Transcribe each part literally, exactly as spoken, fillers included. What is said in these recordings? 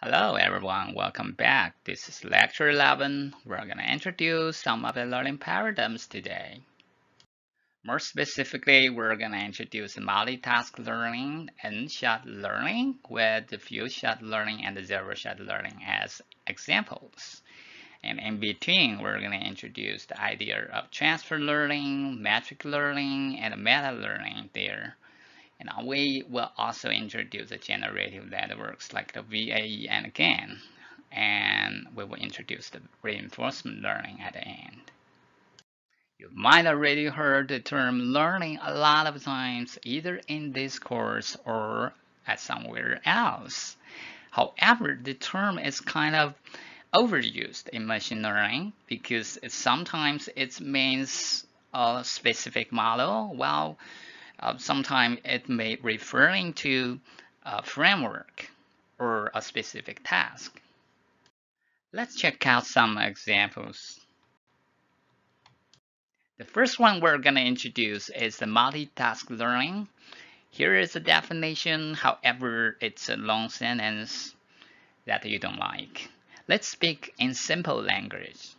Hello everyone, welcome back. This is lecture eleven. We're going to introduce some of the learning paradigms today. More specifically, we're going to introduce multitask learning, n-shot learning, with few-shot learning and zero-shot learning as examples. And in between, we're going to introduce the idea of transfer learning, metric learning, and meta-learning there. And we will also introduce the generative networks like the V A E and GAN. And we will introduce the reinforcement learning at the end. You might already heard the term learning a lot of times, either in this course or at somewhere else. However, the term is kind of overused in machine learning because it sometimes it means a specific model, while Uh, sometimes it may referring to a framework or a specific task. Let's check out some examples. The first one we're going to introduce is the multitask learning. Here is a definition, however, it's a long sentence that you don't like. Let's speak in simple language.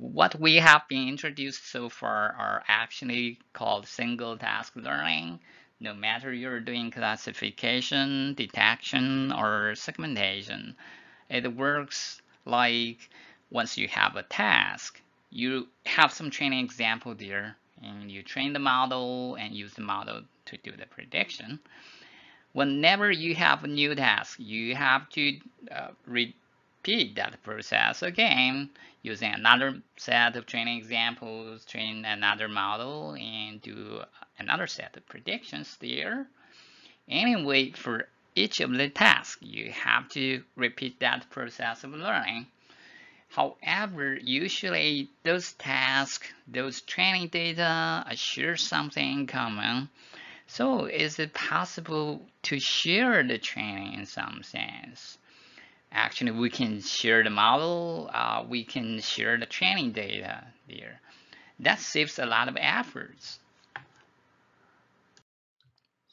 What we have been introduced so far are actually called single task learning. No matter you're doing classification, detection, or segmentation, it works like once you have a task, you have some training example there, and you train the model and use the model to do the prediction. Whenever you have a new task, you have to uh, read that process again using another set of training examples, train another model, and do another set of predictions there. Anyway, for each of the tasks, you have to repeat that process of learning. However, usually those tasks, those training data share something in common. So is it possible to share the training in some sense? Actually, we can share the model, uh, we can share the training data there. That saves a lot of efforts.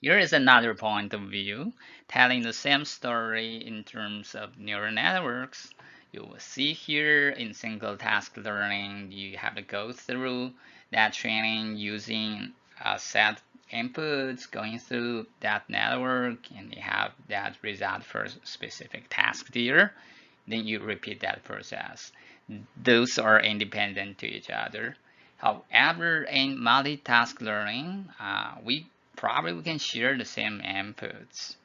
Here is another point of view, telling the same story in terms of neural networks. You will see here in single task learning, you have to go through that training using a set inputs, going through that network, and you have that result for specific task there. Then you repeat that process. Those are independent to each other. However, in multitask learning, uh, we probably can share the same inputs.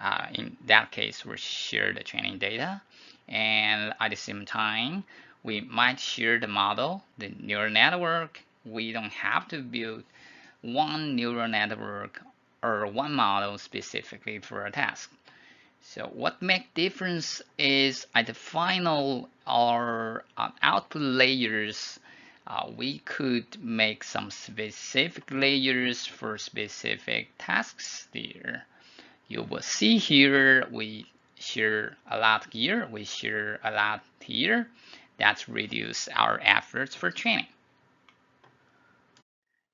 Uh, in that case, we share the training data, and at the same time, we might share the model, the neural network. We don't have to build one neural network or one model specifically for a task. So what makes difference is at the final or uh, output layers, uh, we could make some specific layers for specific tasks there. You will see here we share a lot here, we share a lot here. That's reduce our efforts for training.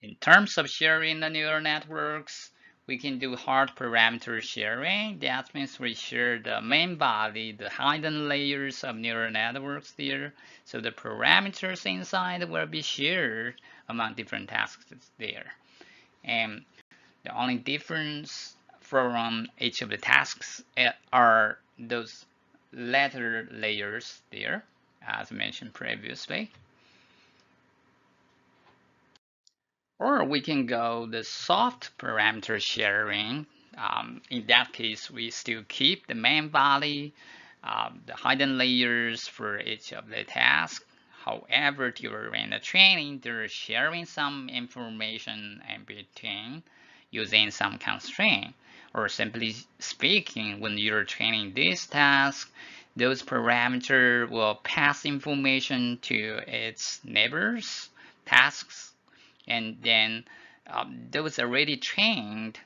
In terms of sharing the neural networks, we can do hard parameter sharing. That means we share the main body, the hidden layers of neural networks there. So the parameters inside will be shared among different tasks there. And the only difference from each of the tasks are those latter layers there, as mentioned previously. Or we can go the soft parameter sharing. Um, in that case, we still keep the main body, uh, the hidden layers for each of the tasks. However, during the training, they're sharing some information in between using some constraint. Or simply speaking, when you're training this task, those parameters will pass information to its neighbors, tasks, and then um, those already trained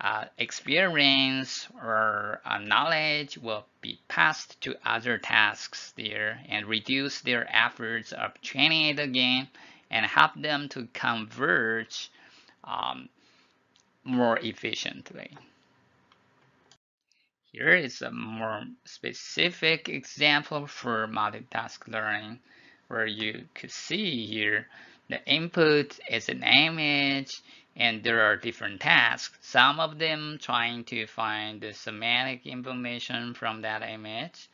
uh, experience or uh, knowledge will be passed to other tasks there and reduce their efforts of training it again and help them to converge um, more efficiently. Here is a more specific example for multitask learning, where you could see here the input is an image and there are different tasks, some of them trying to find the semantic information from that image,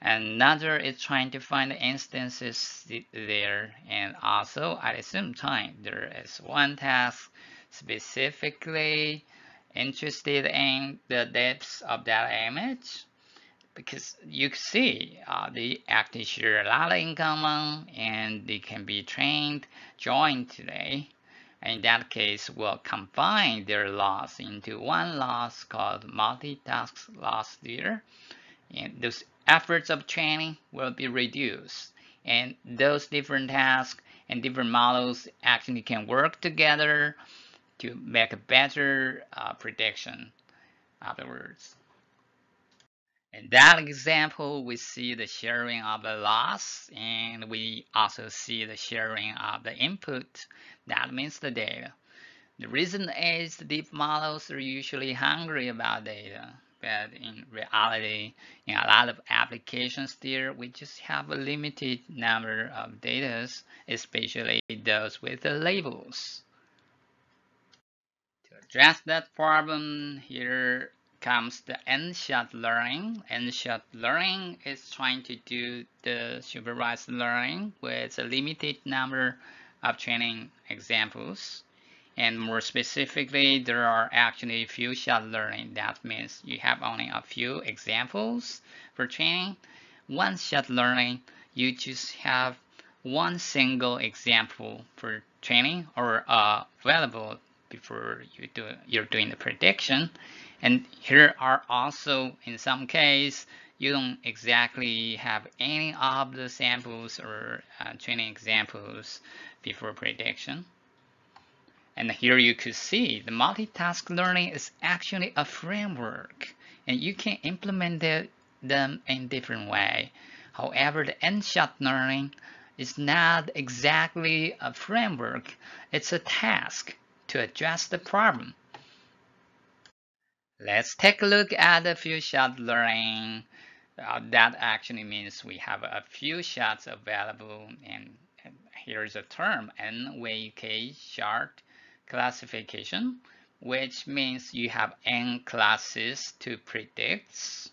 another is trying to find the instances there, and also at the same time there is one task specifically interested in the depths of that image, because you can see uh, they actually share a lot in common and they can be trained joined today. In that case, we'll combine their loss into one loss called multitask loss there, and those efforts of training will be reduced, and those different tasks and different models actually can work together to make a better uh, prediction afterwards. In that example, we see the sharing of the loss, and we also see the sharing of the input, that means the data. The reason is the deep models are usually hungry about data, but in reality, in a lot of applications there, we just have a limited number of data, especially those with the labels. Address that problem, here comes the end-shot learning. End-shot learning is trying to do the supervised learning with a limited number of training examples. And more specifically, there are actually few-shot learning. That means you have only a few examples for training. One-shot learning, you just have one single example for training or uh, available before you do, you're doing the prediction. And here are also, in some case, you don't exactly have any of the samples or uh, training examples before prediction. And here you could see the multitask learning is actually a framework, and you can implement the, them in different way. However, the end-shot learning is not exactly a framework, it's a task to address the problem. Let's take a look at the few-shot learning. Uh, that actually means we have a few shots available, and, and here's a term, N W K shot classification, which means you have N classes to predict.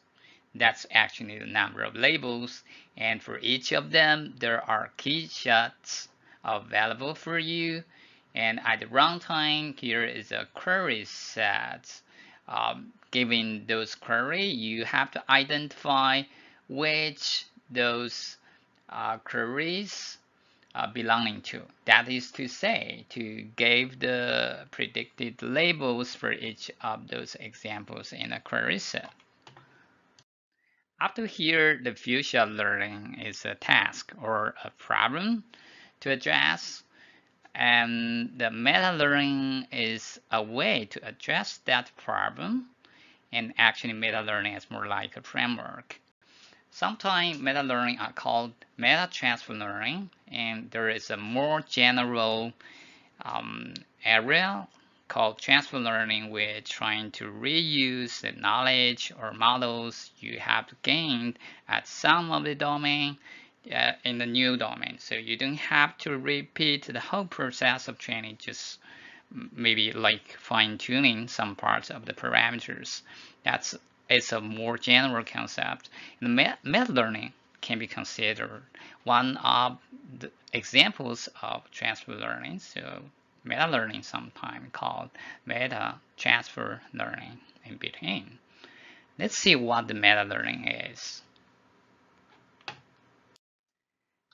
That's actually the number of labels, and for each of them, there are key shots available for you. And at the runtime, here is a query set. Um, given those query, you have to identify which those uh, queries are belonging to. That is to say, to give the predicted labels for each of those examples in a query set. Up to here, the few-shot learning is a task or a problem to address. And the meta-learning is a way to address that problem. And actually, meta-learning is more like a framework. Sometimes meta-learning are called meta-transfer learning, and there is a more general um, area called transfer learning, where trying to reuse the knowledge or models you have gained at some of the domain Uh, in the new domain, so you don't have to repeat the whole process of training, just maybe like fine-tuning some parts of the parameters. That's it's a more general concept. And meta learning can be considered one of the examples of transfer learning. So meta learning sometimes called meta transfer learning in between. Let's see what the meta learning is.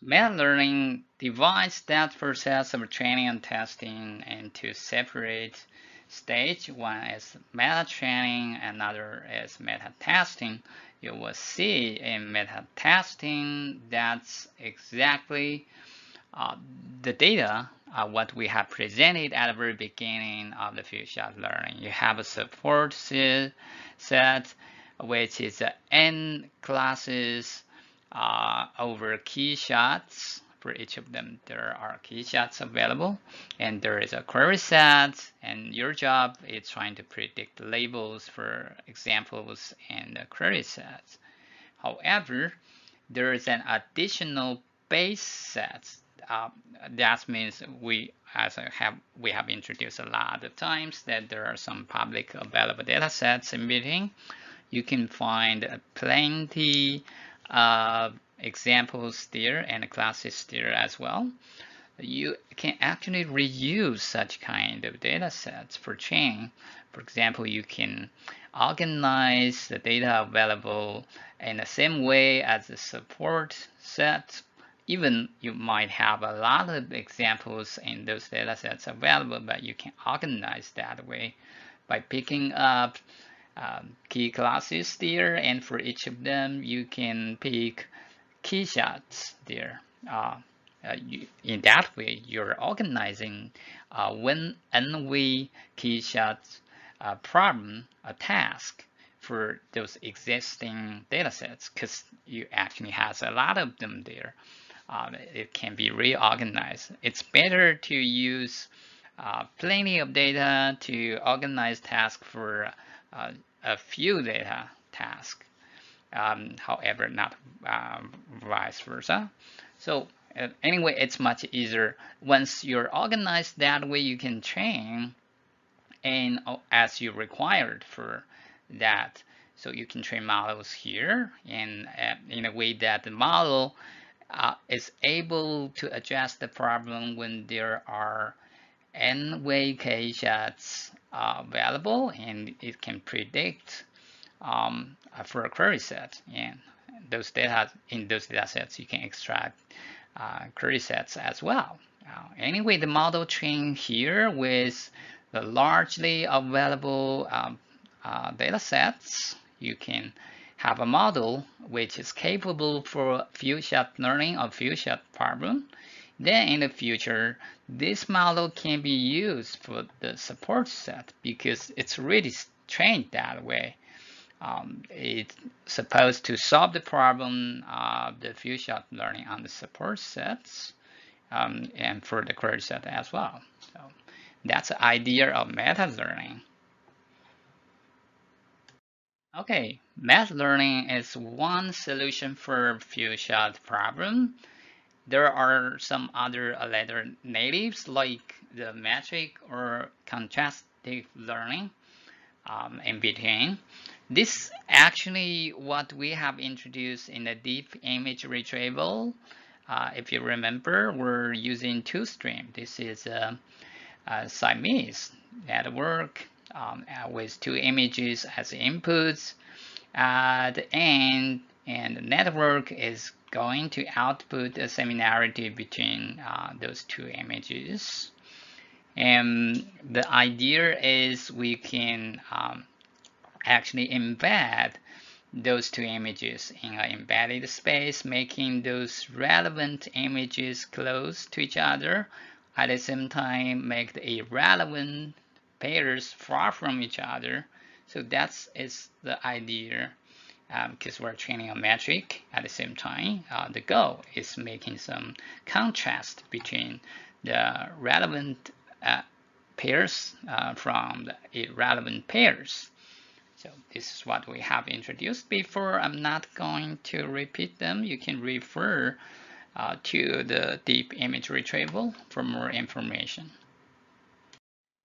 Meta-learning divides that process of training and testing into separate stages. One is meta-training, another is meta-testing. You will see in meta-testing, that's exactly uh, the data, uh, what we have presented at the very beginning of the few-shot learning. You have a support set, which is uh, n classes Uh, over key shots For each of them, there are key sets available, and there is a query set, and your job is trying to predict labels for examples and query sets. However, there is an additional base set. Uh, that means we, as I have, we have introduced a lot of times that there are some public available data sets emitting. You can find plenty of examples there and classes there as well. You can actually reuse such kind of data sets for training. For example, you can organize the data available in the same way as the support set. Even you might have a lot of examples in those data sets available, but you can organize that way by picking up um, key classes there, and for each of them you can pick key shots there. Uh, uh, you, in that way, you're organizing uh, when N V key shots uh, problem, a task for those existing data sets, because you actually has a lot of them there. Uh, it can be reorganized. It's better to use uh, plenty of data to organize tasks for uh, a few data tasks. Um, however, not uh, vice versa. So uh, anyway, it's much easier. Once you're organized that way, you can train and uh, as you required for that. So you can train models here and uh, in a way that the model uh, is able to address the problem when there are N-way key shots uh, available, and it can predict Um, for a query set, and those data in those data sets you can extract uh, query sets as well. Uh, anyway, the model trained here with the largely available um, uh, data sets, you can have a model which is capable for few shot learning or few shot problem. Then in the future, this model can be used for the support set because it's really trained that way. Um, it's supposed to solve the problem of the few shot learning on the support sets um, and for the query set as well. So that's the idea of meta learning. Okay, meta learning is one solution for few shot problem. There are some other later natives like the metric or contrastive learning um, in between. This actually what we have introduced in the deep image retrieval. Uh, if you remember, we're using two stream. This is a, a Siamese network um, with two images as inputs at the end, and the network is going to output a similarity between uh, those two images. And the idea is we can um, actually embed those two images in an embedded space, making those relevant images close to each other. At the same time, make the irrelevant pairs far from each other. So that's is the idea, because um, we're training a metric at the same time. Uh, the goal is making some contrast between the relevant uh, pairs uh, from the irrelevant pairs. So this is what we have introduced before. I'm not going to repeat them. You can refer uh, to the deep image retrieval for more information.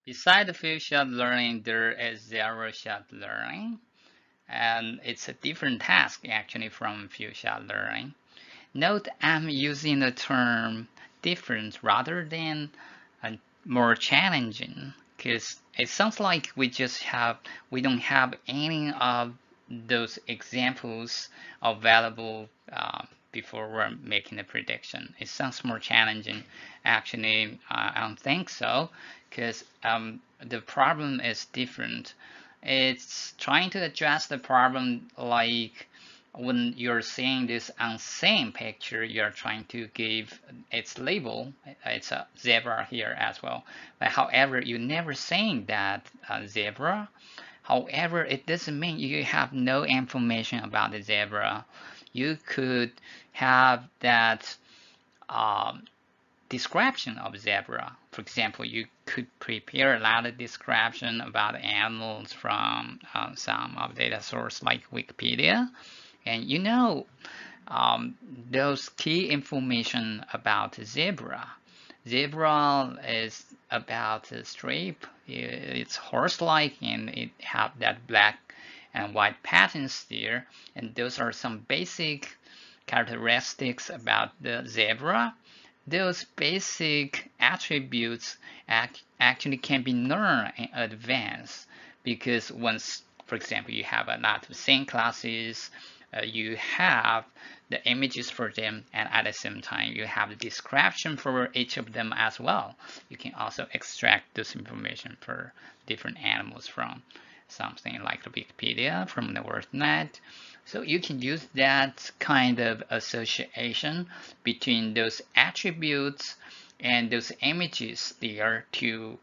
Besides the few shot learning, there is zero shot learning, and it's a different task actually from few shot learning. Note I'm using the term different rather than a more challenging, because it sounds like we just have, we don't have any of those examples available uh, before we're making the prediction. It sounds more challenging. Actually, uh, I don't think so, because um, the problem is different. It's trying to address the problem like when you're seeing this unseen picture, you're trying to give its label. It's a zebra here as well. But however, you're never seeing that uh, zebra. However, it doesn't mean you have no information about the zebra. You could have that um, description of zebra. For example, you could prepare a lot of description about animals from uh, some of data source like Wikipedia, and you know um, those key information about zebra. Zebra is about a stripe. It's horse-like and it have that black and white patterns there, and those are some basic characteristics about the zebra. Those basic attributes act actually can be learned in advance, because once, for example, you have a lot of scene classes, uh, you have the images for them, and at the same time you have the description for each of them as well. You can also extract this information for different animals from something like the Wikipedia, from the WordNet. So you can use that kind of association between those attributes and those images there to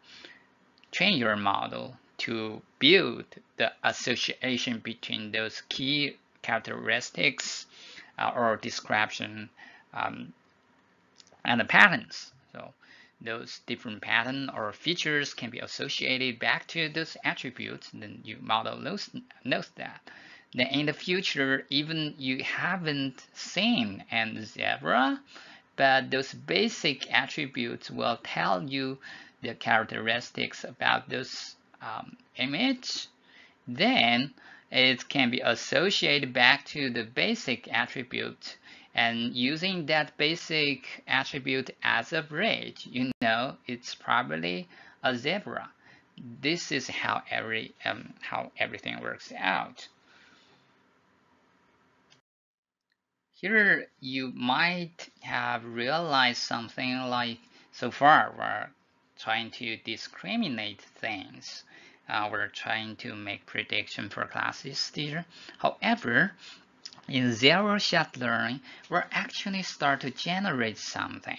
train your model to build the association between those key characteristics uh, or description um, and the patterns. So those different patterns or features can be associated back to those attributes, and then your model knows, knows that. Then in the future, even you haven't seen an zebra, but those basic attributes will tell you the characteristics about this um, image. Then it can be associated back to the basic attribute, and using that basic attribute as a bridge, you know it's probably a zebra. This is how every um, how everything works out. Here you might have realized something like, so far we're trying to discriminate things. Uh, we're trying to make prediction for classes here. However, in zero-shot learning, we're actually start to generate something.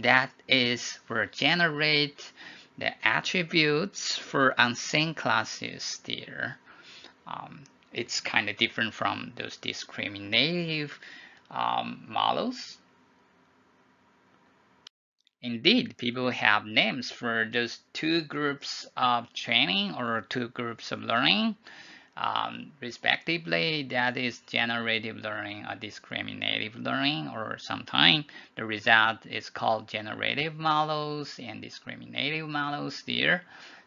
That is, we're generate the attributes for unseen classes there. Um, It's kind of different from those discriminative um, models. Indeed, people have names for those two groups of training or two groups of learning, um, respectively. That is generative learning or discriminative learning, or sometimes the result is called generative models and discriminative models there.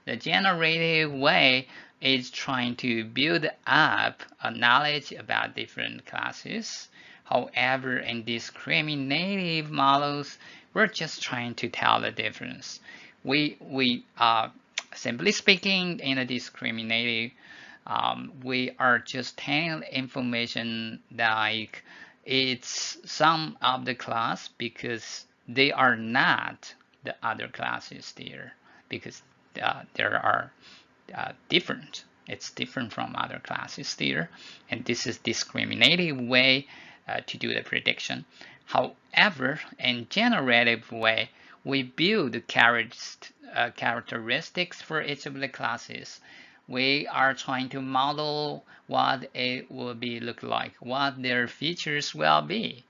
The generative way is trying to build up a knowledge about different classes. However, in discriminative models, we're just trying to tell the difference. We, we uh, simply speaking, in a discriminative, um, we are just telling information like it's some of the class because they are not the other classes there, because Uh, there are uh, different. It's different from other classes there, and this is discriminative way uh, to do the prediction. However, in generative way, we build uh, characteristics for each of the classes. We are trying to model what it will be look like, what their features will be.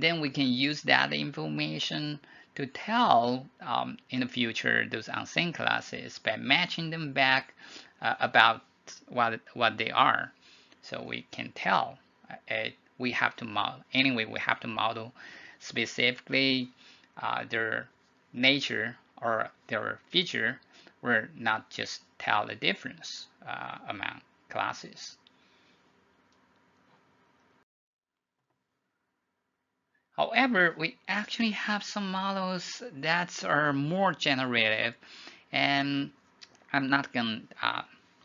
Then we can use that information to tell um, in the future those unseen classes by matching them back uh, about what what they are. So we can tell uh, we have to model anyway we have to model specifically uh, their nature or their feature. We're not just tell the difference uh, among classes. However, we actually have some models that are more generative, and I'm not going to uh,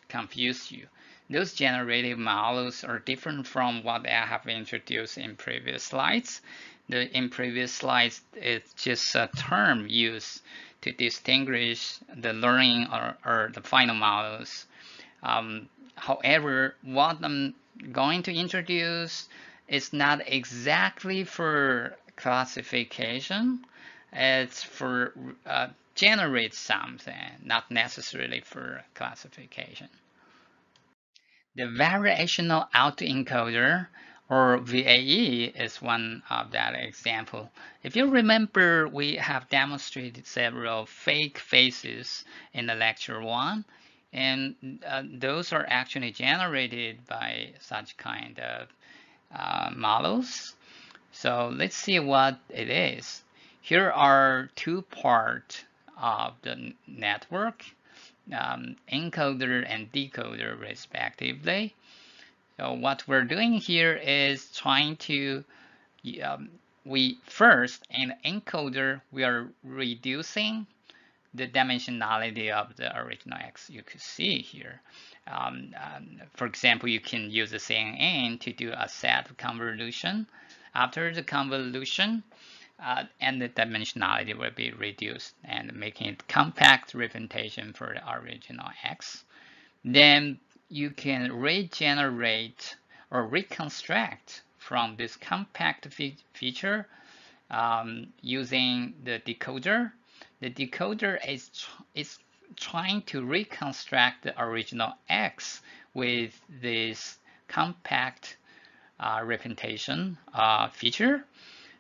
confuse you. Those generative models are different from what I have introduced in previous slides. The, in previous slides, it's just a term used to distinguish the learning or, or the final models. Um, however, what I'm going to introduce, it's not exactly for classification. It's for uh, generate something, not necessarily for classification. The variational autoencoder or V A E is one of that example. If you remember, we have demonstrated several fake faces in the lecture one, and uh, those are actually generated by such kind of uh, models. So let's see what it is. Here are two parts of the network, um, encoder and decoder respectively. So what we're doing here is trying to, um, we first, in encoder, we are reducing the dimensionality of the original X you could see here. Um, um, for example, you can use the C N N to do a set convolution. After the convolution, uh, and the dimensionality will be reduced and making it compact representation for the original X. Then you can regenerate or reconstruct from this compact fe feature um, using the decoder. The decoder is, tr is trying to reconstruct the original X with this compact uh, representation uh, feature.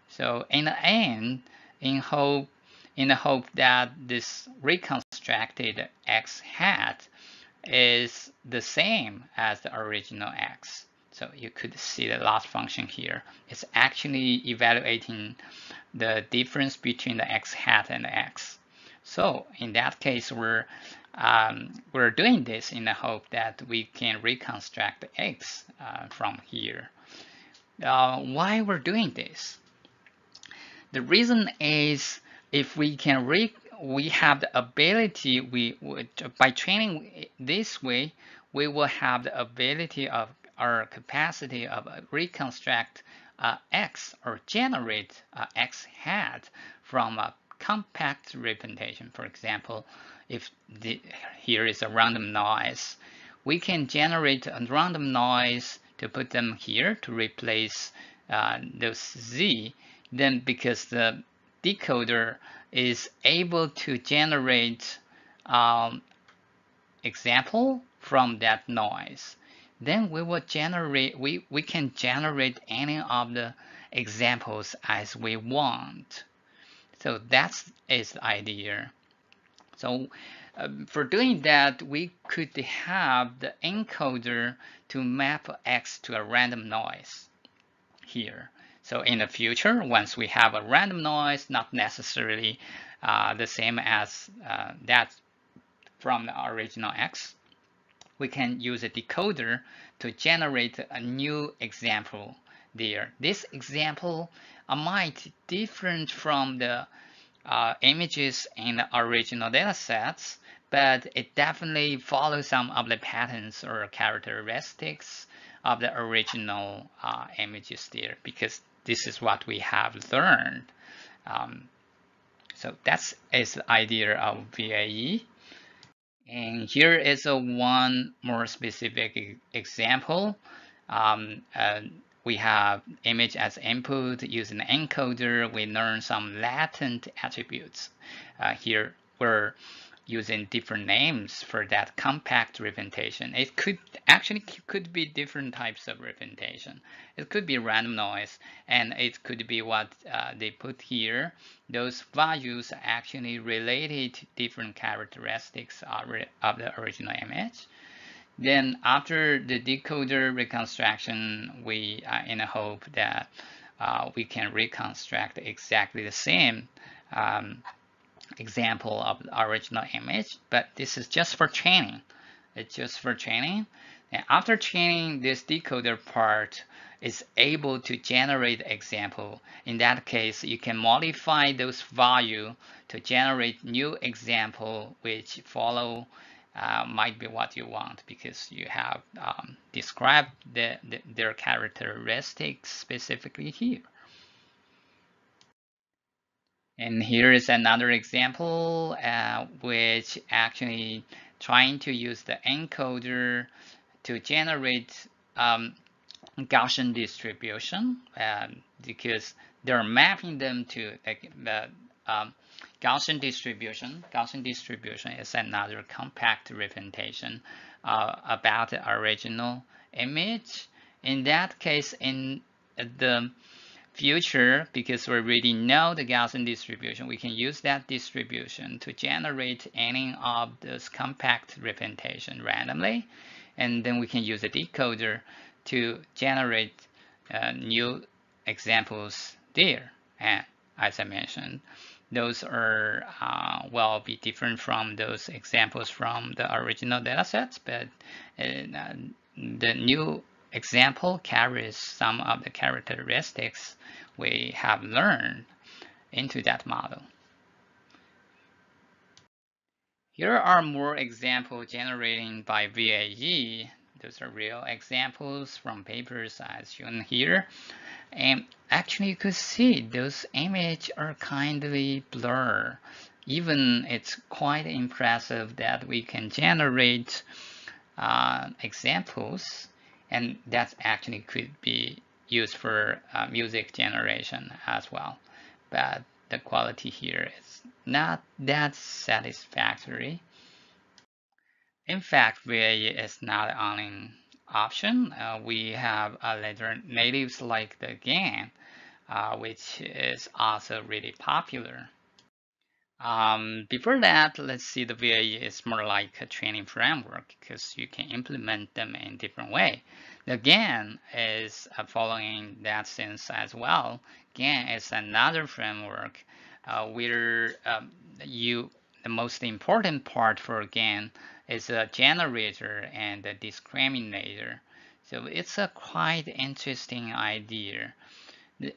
So in the end, in hope, in the hope that this reconstructed X hat is the same as the original X. So you could see the loss function here. It's actually evaluating the difference between the X hat and the X. So in that case, we're, um, we're doing this in the hope that we can reconstruct the X uh, from here. Uh, why we're doing this? The reason is if we can re we have the ability, we would, by training this way, we will have the ability of our capacity of reconstruct uh, X or generate uh, X hat from a compact representation. For example, if the, here is a random noise, we can generate a random noise to put them here to replace uh, those Z, then because the decoder is able to generate um, example from that noise, then we will generate we we can generate any of the examples as we want. So that's is the idea. So um, for doing that, we could have the encoder to map X to a random noise here. So in the future, once we have a random noise, not necessarily uh, the same as uh, that from the original X, we can use a decoder to generate a new example there. This example might different from the uh, images in the original datasets, but it definitely follows some of the patterns or characteristics of the original uh, images there, because this is what we have learned. Um, so that's is the idea of V A E. And here is a one more specific e example. Um, uh, we have image as input using an encoder. We learn some latent attributes. Uh, here we're using different names for that compact representation. It could actually could be different types of representation. It could be random noise, and it could be what uh, they put here. Those values actually related to different characteristics of, of the original image. Then after the decoder reconstruction, we are in a hope that uh, we can reconstruct exactly the same um, example of the original image, but this is just for training. It's just for training. And after training, this decoder part is able to generate example. In that case, you can modify those value to generate new example, which follow uh, might be what you want, because you have um, described the, the, their characteristics specifically here. And here is another example uh, which actually trying to use the encoder to generate um, Gaussian distribution uh, because they're mapping them to the uh, um, Gaussian distribution. Gaussian distribution is another compact representation uh, about the original image. in that case, in the future, because we already know the Gaussian distribution, we can use that distribution to generate any of this compact representation randomly, and then we can use a decoder to generate uh, new examples there. And as I mentioned, those are uh, will be different from those examples from the original datasets, but uh, the new example carries some of the characteristics we have learned into that model. Here are more examples generated by V A E. Those are real examples from papers as shown here. And actually you could see those images are kindly blurred. Even it's quite impressive that we can generate uh, examples, and that actually could be used for uh, music generation as well. But the quality here is not that satisfactory. In fact, V A E is not the only option. Uh, we have alternatives like the GAN, uh, which is also really popular. Um, before that, let's see, the V A E is more like a training framework because you can implement them in different way. The GAN is uh, following that sense as well. GAN is another framework uh, where um, you the most important part for GAN is a generator and a discriminator. So it's a quite interesting idea.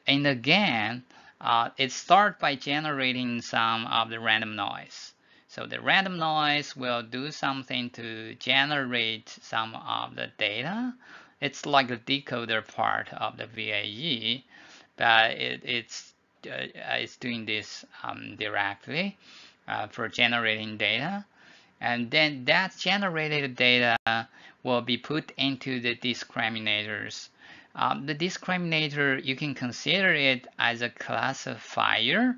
In the GAN, uh, it starts by generating some of the random noise. So the random noise will do something to generate some of the data. It's like the decoder part of the V A E, but it, it's, uh, it's doing this um, directly uh, for generating data. And then that generated data will be put into the discriminators. Um, the discriminator, you can consider it as a classifier.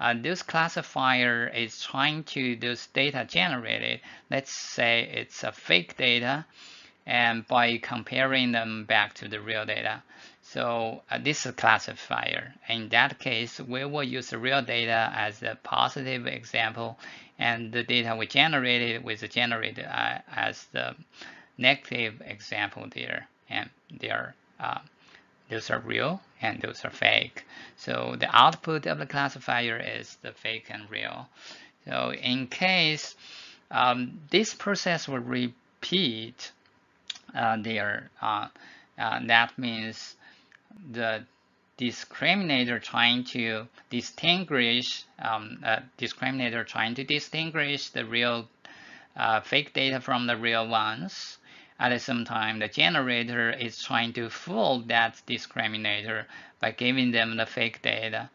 Uh, this classifier is trying to this data generated. Let's say it's a fake data, and by comparing them back to the real data. So uh, this is a classifier. In that case, we will use the real data as a positive example, and the data we generated was generated uh, as the negative example there. And they are, uh, those are real and those are fake. So the output of the classifier is the fake and real. So in case um, this process will repeat uh, there, uh, uh, that means the discriminator trying to distinguish um, a discriminator trying to distinguish the real uh, fake data from the real ones. At the same time, the generator is trying to fool that discriminator by giving them the fake data,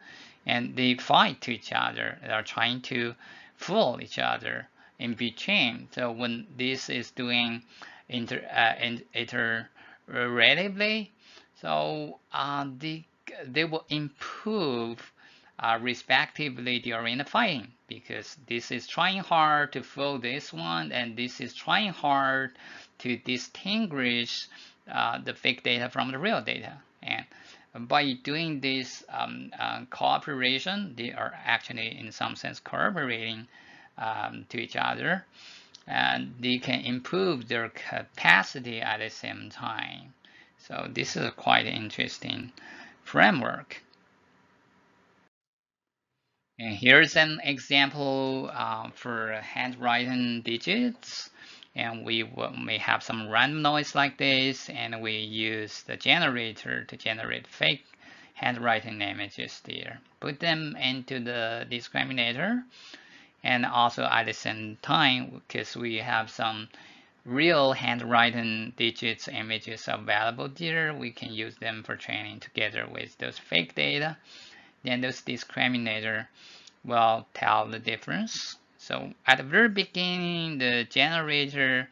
and they fight to each other. They are trying to fool each other in between. So when this is doing inter uh, iteratively, So uh, they, they will improve uh, respectively during the fighting, because this is trying hard to fool this one, and this is trying hard to distinguish uh, the fake data from the real data. And by doing this um, uh, cooperation, they are actually in some sense cooperating um, to each other, and they can improve their capacity at the same time. So this is a quite interesting framework. And here's an example uh, for handwritten digits. And we will, may have some random noise like this, and we use the generator to generate fake handwritten images there. Put them into the discriminator, and also at the same time, because we have some real handwritten digits images available here, we can use them for training together with those fake data. Then those discriminator will tell the difference. So at the very beginning, the generator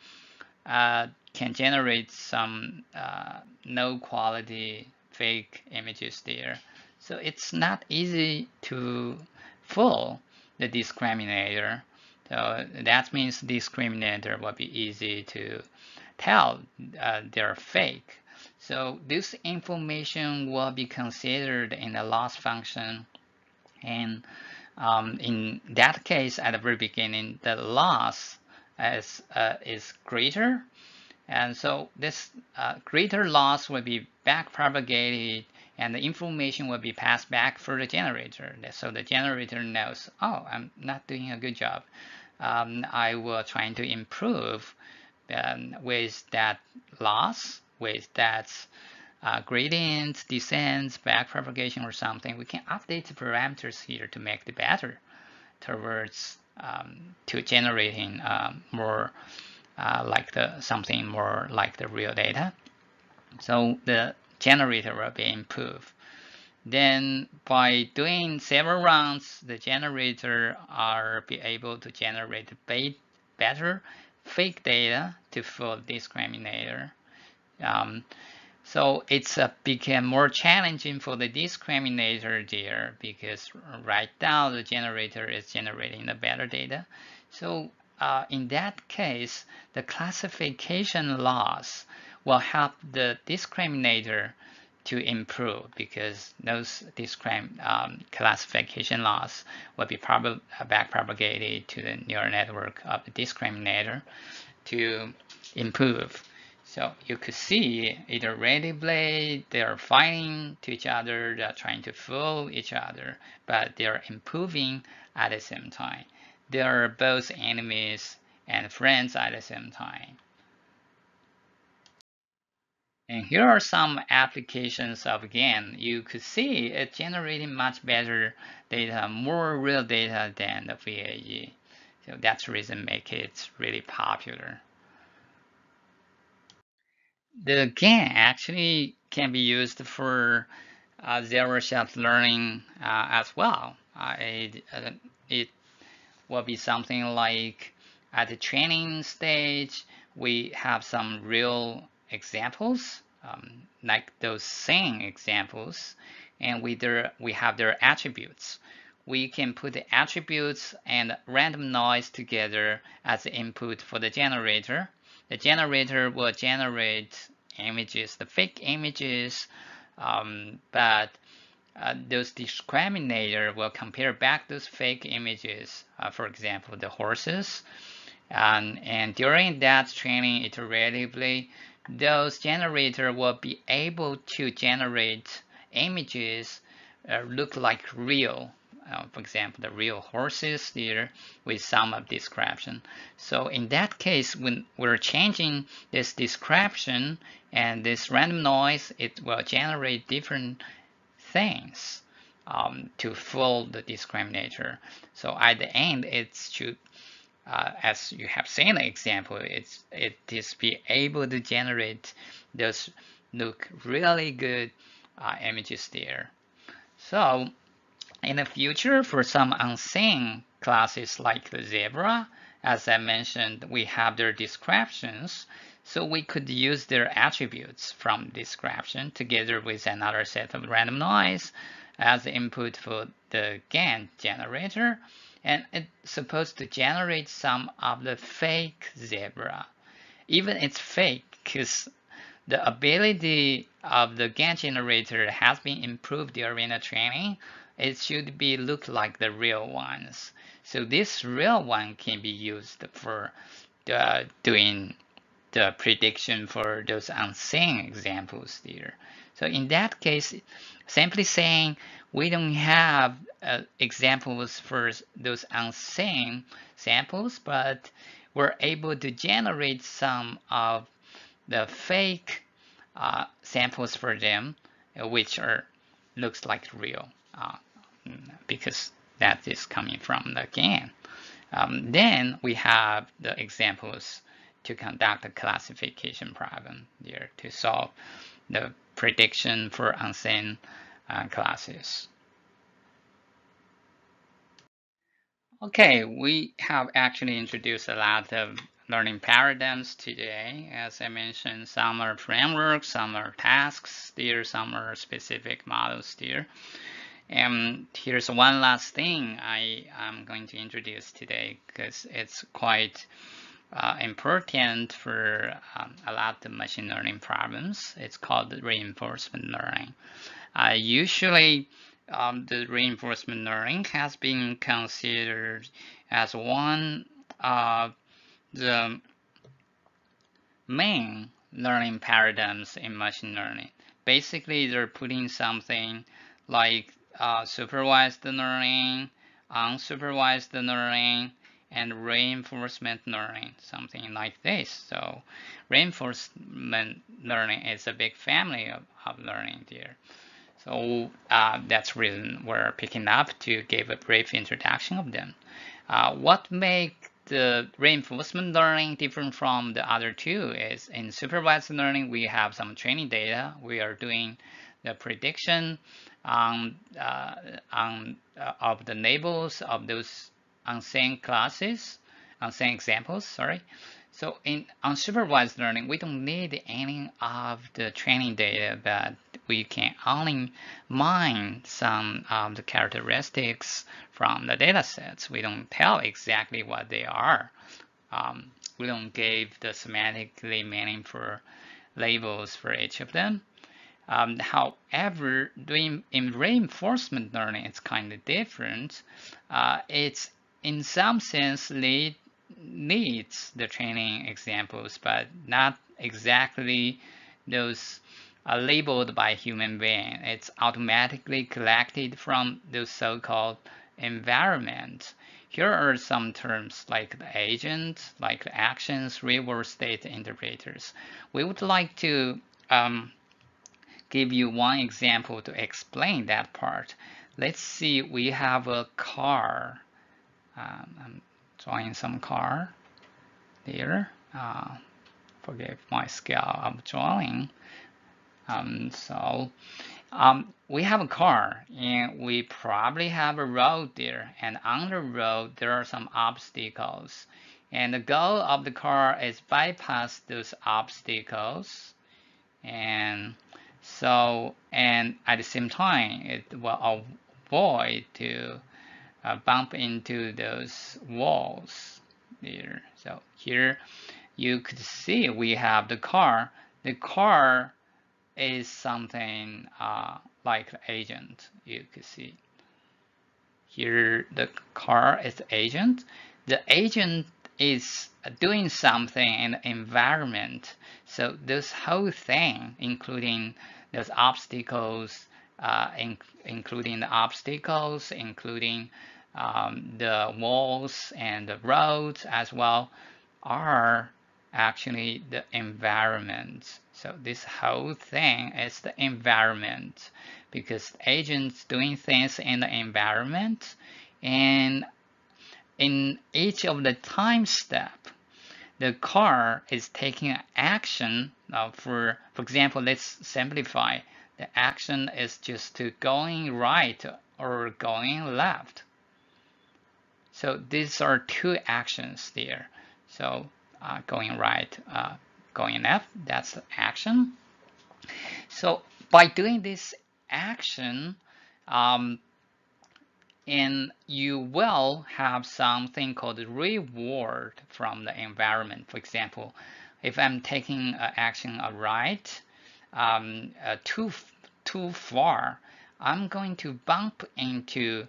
uh, can generate some uh, no quality fake images there. So it's not easy to fool the discriminator. So that means discriminator will be easy to tell uh, they're fake. So this information will be considered in the loss function, and um, in that case, at the very beginning, the loss is uh, is greater, and so this uh, greater loss will be backpropagated, and the information will be passed back for the generator. So the generator knows, oh, I'm not doing a good job. Um, I will try to improve um, with that loss, with that uh, gradient, descent, backpropagation, or something. We can update the parameters here to make it better towards um, to generating um, more uh, like the something more like the real data. So the generator will be improved. Then by doing several rounds, the generator are be able to generate better fake data to full discriminator. Um, so it's uh, became more challenging for the discriminator there, because right now the generator is generating the better data. So uh, in that case, the classification loss will help the discriminator to improve, because those discrim um, classification loss will be probably backpropagated to the neural network of the discriminator to improve. So you could see iteratively they are fighting to each other, they are trying to fool each other, but they are improving at the same time. They are both enemies and friends at the same time. And here are some applications of GAN. You could see it generating much better data, more real data than the V A E. So that's the reason make it really popular. The GAN actually can be used for uh, zero-shot learning uh, as well. Uh, it, uh, it will be something like at the training stage, we have some real examples, um, like those same examples, and we, there, we have their attributes. We can put the attributes and random noise together as the input for the generator. The generator will generate images, the fake images, um, but uh, those discriminator will compare back those fake images, uh, for example, the horses. And, and during that training iteratively, those generator will be able to generate images uh, look like real, uh, for example, the real horses there with some of description. So in that case, when we're changing this description and this random noise, it will generate different things um, to fool the discriminator. So at the end, it should, Uh, as you have seen the example, it's, it is be able to generate those look really good uh, images there. So in the future, for some unseen classes like the zebra, as I mentioned, we have their descriptions, so we could use their attributes from description together with another set of random noise as input for the GAN generator. And it's supposed to generate some of the fake zebra. Even it's fake, because the ability of the GAN generator has been improved during the training. It should be look like the real ones. So this real one can be used for the, doing the prediction for those unseen examples there. So in that case, simply saying we don't have uh, examples for those unseen samples, but we're able to generate some of the fake uh, samples for them, which are looks like real, uh, because that is coming from the GAN. Um, then we have the examples to conduct a classification problem here to solve the prediction for unseen uh, classes. Okay, we have actually introduced a lot of learning paradigms today. As I mentioned, some are frameworks, some are tasks there, some are specific models there. And here's one last thing I am going to introduce today, because it's quite uh, important for um, a lot of machine learning problems. It's called reinforcement learning. Uh, usually, um, the reinforcement learning has been considered as one of the main learning paradigms in machine learning. Basically, they're putting something like uh, supervised learning, unsupervised learning, and reinforcement learning, something like this. So reinforcement learning is a big family of, of learning there. So uh, that's the reason we're picking up to give a brief introduction of them. Uh, what makes the reinforcement learning different from the other two is in supervised learning, we have some training data. We are doing the prediction um, uh, on, uh, of the labels of those unseen classes, unseen examples, sorry. So in unsupervised learning, we don't need any of the training data, but we can only mine some of the characteristics from the data sets. We don't tell exactly what they are. Um, we don't give the semantically meaningful labels for each of them. Um, however, doing in reinforcement learning, it's kind of different. Uh, it's in some sense lead needs the training examples, but not exactly those uh, labeled by human being. It's automatically collected from those so-called environment. Here are some terms like the agent, like the actions, real-world state interpreters. We would like to um, give you one example to explain that part. Let's see, we have a car. Um, I'm drawing some car there. Uh, forgive my scale of drawing. Um, so um, we have a car and we probably have a road there, and on the road there are some obstacles, and the goal of the car is bypass those obstacles, and so and at the same time it will avoid to Uh, bump into those walls there. So here you could see we have the car. The car is something uh, like the agent. You could see here the car is the agent. The agent is doing something in the environment. So this whole thing, including those obstacles, uh, in, including the obstacles, including Um, the walls and the roads as well, are actually the environment. So this whole thing is the environment, because agents doing things in the environment, and in each of the time step, the car is taking action. Uh, for for example, let's simplify. The action is just to going right or going left. So these are two actions there. So uh, going right, uh, going left, that's the action. So by doing this action, um, and you will have something called reward from the environment. For example, if I'm taking uh, action a right, um, uh, too, too far, I'm going to bump into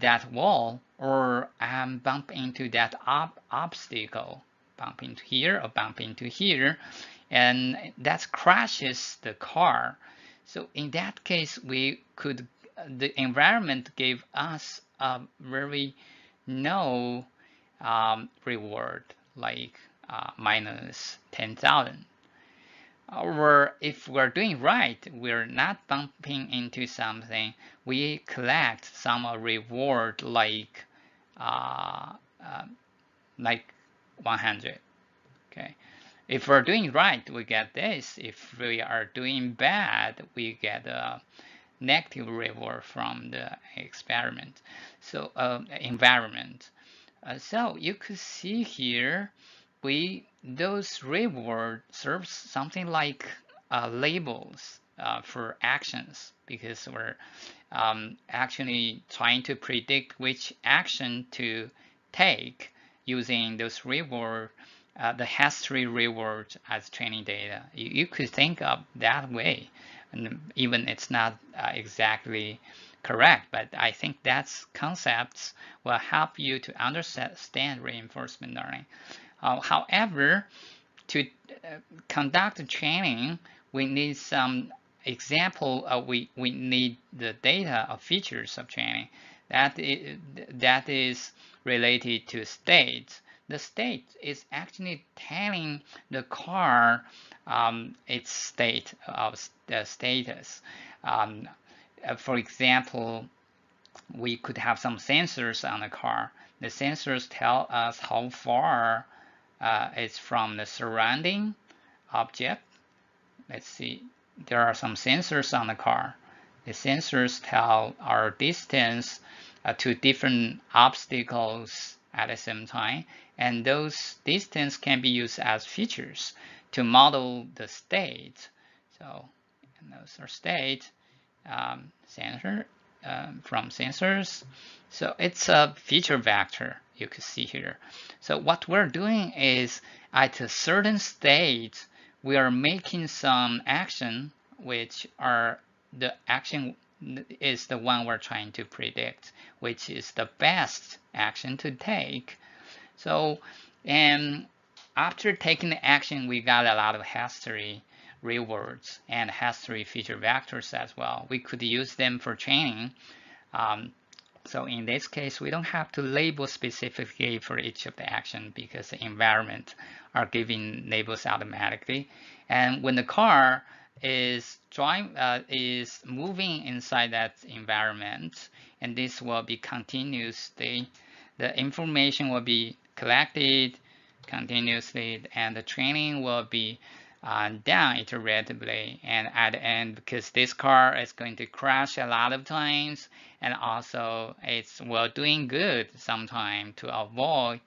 that wall, or um, bump into that ob obstacle, bump into here or bump into here, and that crashes the car. So in that case, we could, the environment gave us a very no um, reward, like uh, minus ten thousand. Or if we're doing right, we're not bumping into something, we collect some reward like uh, uh, like one hundred. Okay, if we're doing right, we get this. If we are doing bad, we get a negative reward from the experiment. So uh, environment. Uh, so you could see here, we those reward serves something like uh, labels uh, for actions, because we're um, actually trying to predict which action to take using those reward uh, the history reward as training data. You, you could think of that way, and even it's not uh, exactly correct, but I think that's concepts will help you to understand reinforcement learning. Uh, however, to uh, conduct training, we need some example. Uh, we we need the data of features of training that is, that is related to states. The state is actually telling the car um, its state of the status. Um, for example, we could have some sensors on the car. The sensors tell us how far uh, it's from the surrounding object. Let's see, there are some sensors on the car. The sensors tell our distance uh, to different obstacles at the same time, and those distance can be used as features to model the state. So, and those are state um, sensor um, from sensors. So it's a feature vector you can see here. So what we're doing is at a certain state, we are making some action, which are the action is the one we're trying to predict, which is the best action to take. So, and after taking the action, we got a lot of history rewards and history feature vectors as well. We could use them for training. Um, so in this case, we don't have to label specifically for each of the action because the environment are giving labels automatically. And when the car is drive uh, is moving inside that environment, and this will be continuously, the information will be collected continuously, and the training will be uh, done iteratively. And at the end, because this car is going to crash a lot of times, and also it's well doing good sometime to avoid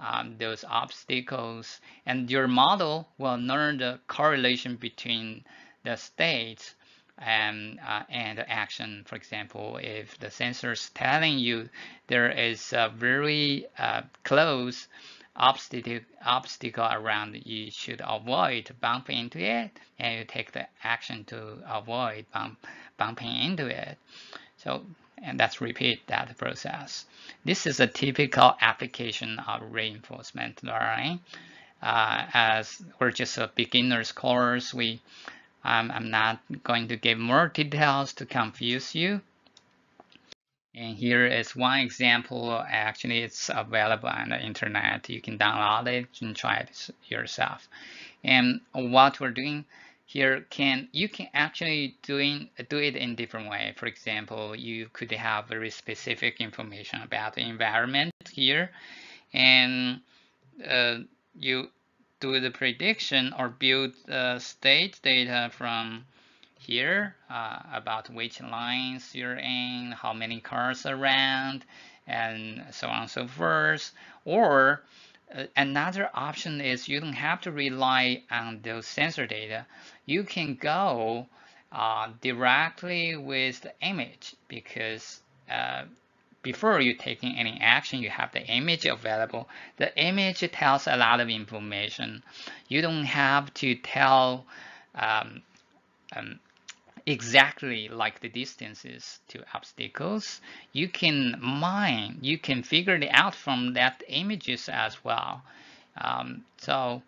Um, those obstacles, and your model will learn the correlation between the states and uh, and the action. For example, if the sensor is telling you there is a very uh, close obstacle obstacle around, you should avoid bumping into it, and you take the action to avoid bump, bumping into it. So, and let's repeat that process. This is a typical application of reinforcement learning. Uh, as we're just a beginner's course, we, um, I'm not going to give more details to confuse you. And here is one example. Actually, it's available on the internet. You can download it and try it yourself. And what we're doing here, can you can actually doing do it in different way. For example, you could have very specific information about the environment here, and uh, you do the prediction or build uh, state data from here uh, about which lines you're in, how many cars around, and so on and so forth. Or another option is you don't have to rely on those sensor data. You can go uh, directly with the image, because uh, before you taking any action, you have the image available. The image tells a lot of information. You don't have to tell um, um, exactly like the distances to obstacles. You can mine, you can figure it out from that images as well. Um, so,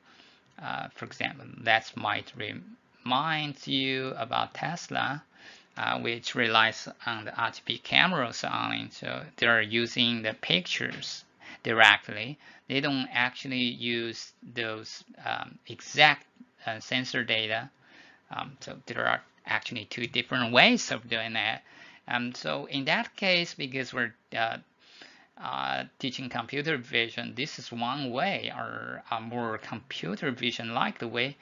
uh, for example, that might remind you about Tesla, uh, which relies on the R G B cameras only. So they're using the pictures directly. They don't actually use those um, exact uh, sensor data. Um, so there are actually two different ways of doing that. Um, so in that case, because we're uh, uh, teaching computer vision, this is one way, or a more computer vision like the way,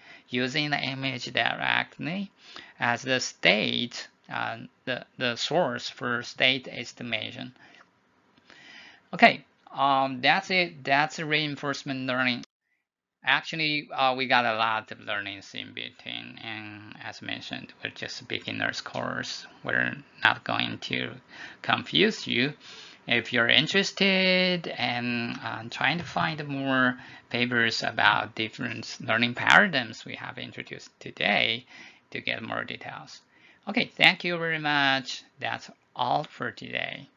using the image directly as the state, uh, the, the source for state estimation. Okay, um, that's it. That's reinforcement learning. Actually, uh, we got a lot of learnings in between, and as mentioned, we're just a beginner's course. We're not going to confuse you, if you're interested and uh, trying to find more papers about different learning paradigms we have introduced today to get more details. Okay, thank you very much. That's all for today.